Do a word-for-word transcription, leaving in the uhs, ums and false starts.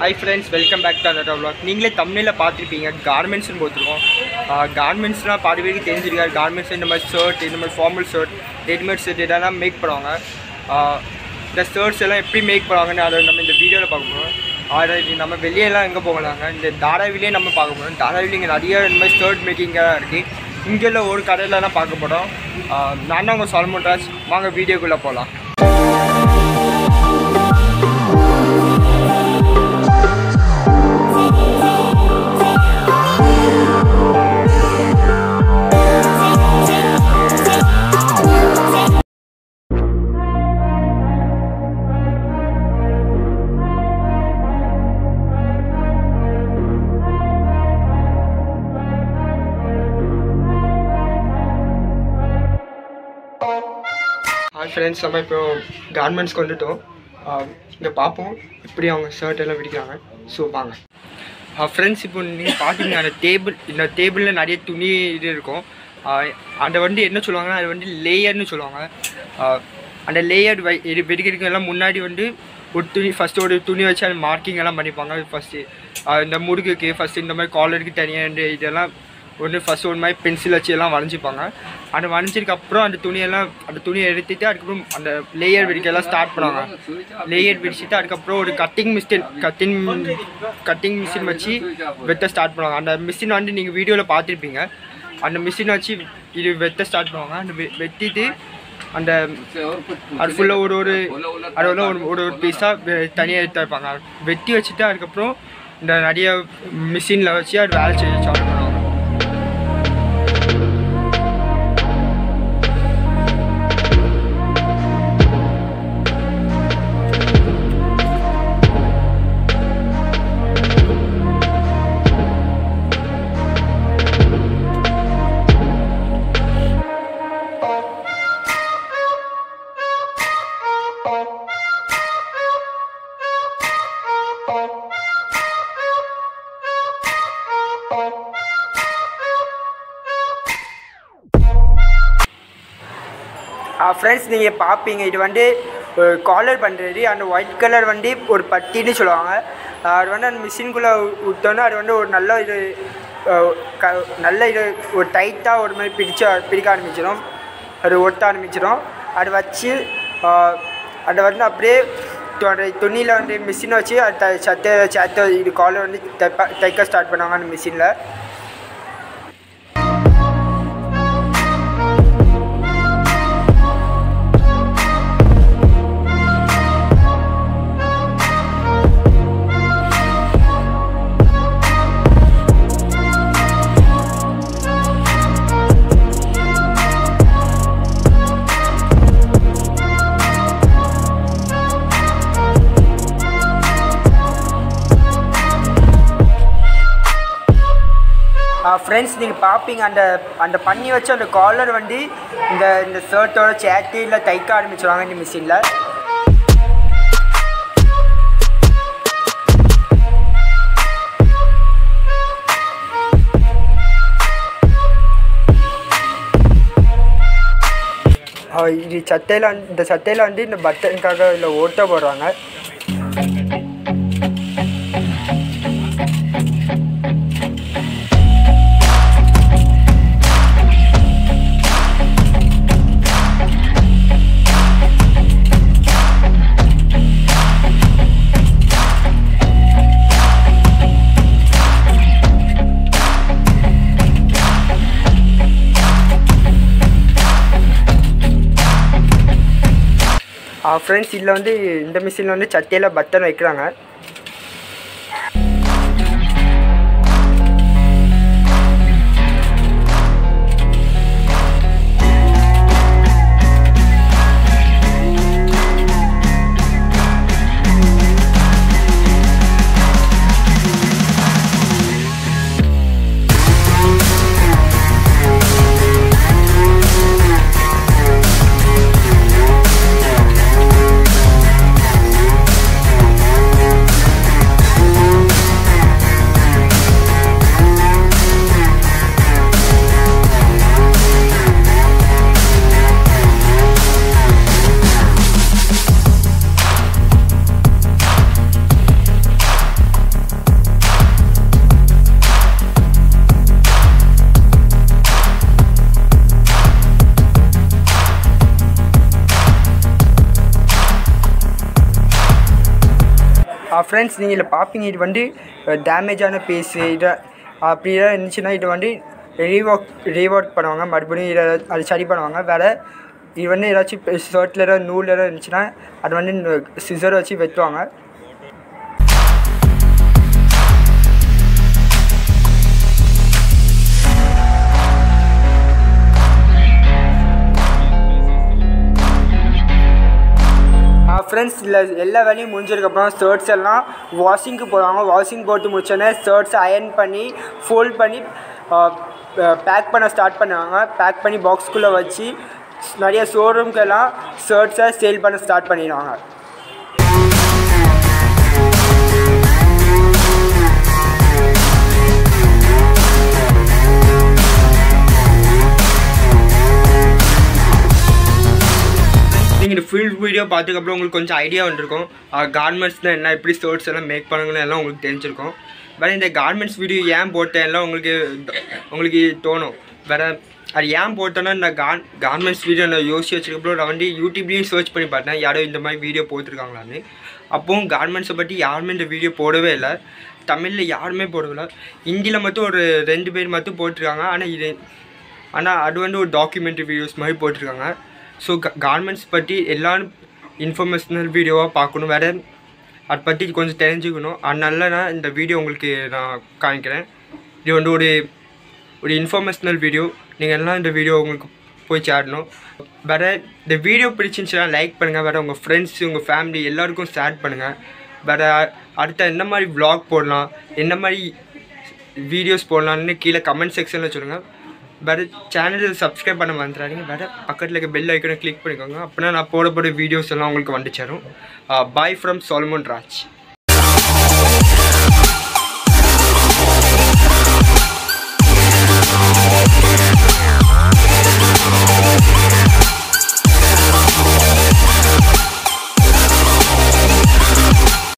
Hi friends, welcome back to another vlog. You guys thumbnail paathiruppeenga garments nu poothirukom garments la paadi verku therinjirukka garments indha mari shirt indha mari formal shirt readymade shirt edala make pannuvanga the shirts ella eppadi make pannuvanga nu adha nama indha video la paakaporum already nama veliyala enga pogalaanga indha Dharavilaye nama paakaporum Dharavil inga nadiya indha mari shirt making ah irukku inga illa oru kadaiyala na paakaporum naan unga Salomon Raj vaanga video ku la polam. Hi friends, we have to garments. We have to shirt. So, friends, we have a table. We have table. We have a layer. We have a layer. We have a marking. We have a first one my pencil achiela valanjipanga and valanjirka appuram and thuni ella and thuni edutittu adukaprom and layer vidikala start pannanga layer vidichittu adukaprom or cutting machine cutting cutting machine vachi vetta start pannanga and machine vandu neenga video la paathirpinga and machine vachi idu vetta start pannanga and vettittu and ad full oru oru adola oru piece ah thaniya eduthaanga vetti vechittu adukaprom inda nadiya machine la vachi ad valance cheyachanga. Uh, friends, you can see a collar and a white color and a patti. You can see a machine and a tight picture. You can see a machine and a collar and a start the machine. Friends, you can see the collar and the shirt or chat and the tie card in the machine. The chattel and the button card water. Our friends, in the machine on the chatela button ekranga. friends neenga paapinga idu vandu damage ana piece idu apdi irundhuchina idu vandu rework rework பண்ணுவாங்க மறுபடியும் இத சரி பண்ணுவாங்க வேற இது வந்து ஏதாச்சு ஷர்ட்ல ஏதோ நூல்ல ஏதோ இருந்துச்சுனா அது வந்து சிசர் வச்சு வெட்டுவாங்க फ्रेंड्स எல்லா வேலையும் முடிஞ்சதுக்கு அப்புறம் ஷர்ட்ஸ் எல்லாம் வாஷிங்க்கு போவாங்க வாஷிங் போட்டு முடிச்சனே ஷர்ட்ஸ் அயர்ன் பண்ணி ஃபோல்ட் பண்ணி பேக் பண்ண ஸ்டார்ட் பண்ணுவாங்க பேக் பண்ணி பாக்ஸ் குள்ள வச்சி நிறைய ஷோரூம்க்கு எல்லாம் ஷர்ட்ஸை சேல் பண்ண ஸ்டார்ட் பண்ணிடுவாங்க நீங்கள் இந்த ஃபுல் வீடியோ பார்த்துக்கப்புறம் உங்களுக்கு கொஞ்சம் ஐடியா வந்துருக்கும் கார்மெண்ட்ஸ்னால் என்ன எப்படி ஷர்ட்ஸ் எல்லாம் மேக் பண்ணுங்கன்னு எல்லாம் உங்களுக்கு தெரிஞ்சிருக்கும் வேறு இந்த கார்மெண்ட்ஸ் வீடியோ ஏன் போட்டேன் எல்லாம் உங்களுக்கு உங்களுக்கு தோணும் வேறு அது ஏன் போட்டோன்னா இந்த கார் கார்மெண்ட்ஸ் வீடியோ நான் யோசிச்சு வச்சுருக்கப்புறம் நான் வந்து யூடியூப்லேயும் சர்ச் பண்ணி பார்த்தேன் யாரோ இந்த மாதிரி வீடியோ போட்டிருக்காங்களான்னு அப்போவும் கார்மெண்ட்ஸை பற்றி யாருமே இந்த வீடியோ போடவே இல்லை தமிழில் யாருமே போடவில்லை ஹிந்தியில் மட்டும் ஒரு ரெண்டு பேர் மட்டும் போட்டிருக்காங்க ஆனால் இது ஆனால் அது வந்து ஒரு டாக்குமெண்ட்ரி வீடியோஸ் மாதிரி போட்டிருக்காங்க ஸோ கார்மெண்ட்ஸ் பற்றி எல்லா இன்ஃபர்மேஷனல் வீடியோவாக பார்க்கணும் வேறு அதை பற்றி கொஞ்சம் தெரிஞ்சுக்கணும் அதனால நான் இந்த வீடியோ உங்களுக்கு நான் காமிக்கிறேன் இது வந்து ஒரு ஒரு இன்ஃபர்மேஷனல் வீடியோ நீங்கள் எல்லாம் இந்த வீடியோ உங்களுக்கு போய் சேரணும் வேறு இந்த வீடியோ பிடிச்சிருந்துச்சுன்னா லைக் பண்ணுங்கள் வேறு உங்கள் ஃப்ரெண்ட்ஸு உங்கள் ஃபேமிலி எல்லாருக்கும் ஷேர் பண்ணுங்கள் வேறு அடுத்த என்ன மாதிரி வ்ளாக் போடலாம் என்ன மாதிரி வீடியோஸ் போடலான்னு கீழே கமெண்ட் செக்ஷனில் சொல்லுங்கள் வேறு சேனலில் சப்ஸ்கிரைப் பண்ண வந்துடுறாங்க வேறு பக்கத்தில் இருக்க பெல் ஐக்கனை கிளிக் பண்ணிக்கோங்க அப்படின்னா நான் போடப்போகிற வீடியோஸ் எல்லாம் உங்களுக்கு வந்து சேரும் பாய் ஃப்ரம் சாலமன் ராஜ்.